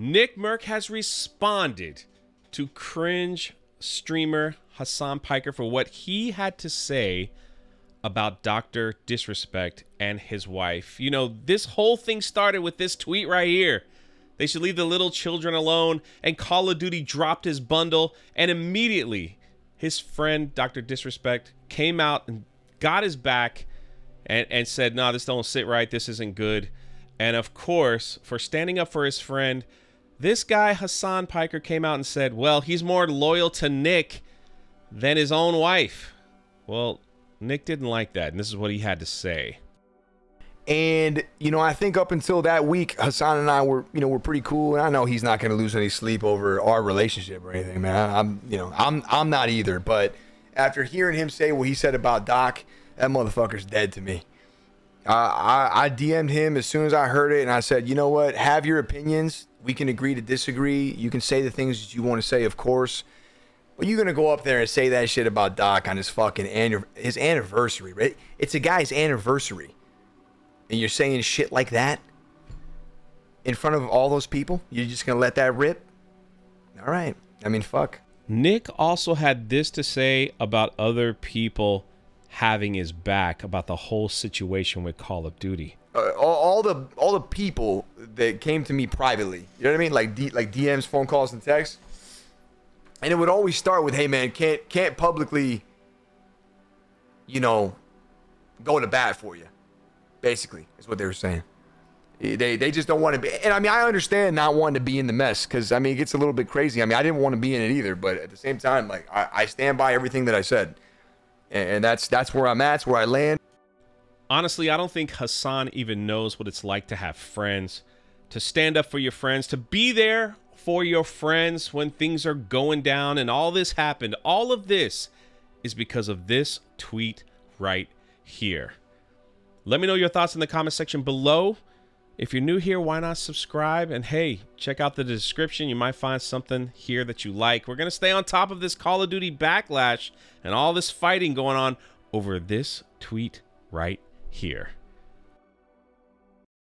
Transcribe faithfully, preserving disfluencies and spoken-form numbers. NickMercs has responded to cringe streamer Hasan Piker for what he had to say about Doctor Disrespect and his wife. You know, this whole thing started with this tweet right here. They should leave the little children alone. And Call of Duty dropped his bundle, and immediately his friend Doctor Disrespect came out and got his back and, and said, no, nah, this don't sit right. This isn't good. And of course, for standing up for his friend, this guy Hasan Piker came out and said, well, he's more loyal to Nick than his own wife. Well, Nick didn't like that, and this is what he had to say. And, you know, I think up until that week, Hasan and I were, you know, we're pretty cool. And I know he's not going to lose any sleep over our relationship or anything, man. I'm, you know, I'm, I'm not either. But after hearing him say what he said about Doc, that motherfucker's dead to me. Uh, I, I D M'd him as soon as I heard it, and I said, you know what? Have your opinions. We can agree to disagree. You can say the things that you want to say, of course. Well, you're going to go up there and say that shit about Doc on his fucking annu his anniversary, right? It's a guy's anniversary. And you're saying shit like that in front of all those people? You're just going to let that rip? All right. I mean, fuck. Nick also had this to say about other people having his back about the whole situation with Call of Duty. Uh, all, all the all the people that came to me privately, you know what I mean? Like, D, like D Ms, phone calls, and texts. And it would always start with, hey, man, can't, can't publicly, you know, go to bat for you. Basically, is what they were saying. They, they just don't want to be. And, I mean, I understand not wanting to be in the mess because, I mean, it gets a little bit crazy. I mean, I didn't want to be in it either. But at the same time, like, I, I stand by everything that I said. And, and that's, that's where I'm at. That's where I land. Honestly, I don't think Hasan even knows what it's like to have friends, to stand up for your friends, to be there for your friends when things are going down. And all this happened, all of this is because of this tweet right here. Let me know your thoughts in the comment section below. If you're new here, why not subscribe? And hey, check out the description. You might find something here that you like. We're going to stay on top of this Call of Duty backlash and all this fighting going on over this tweet right here.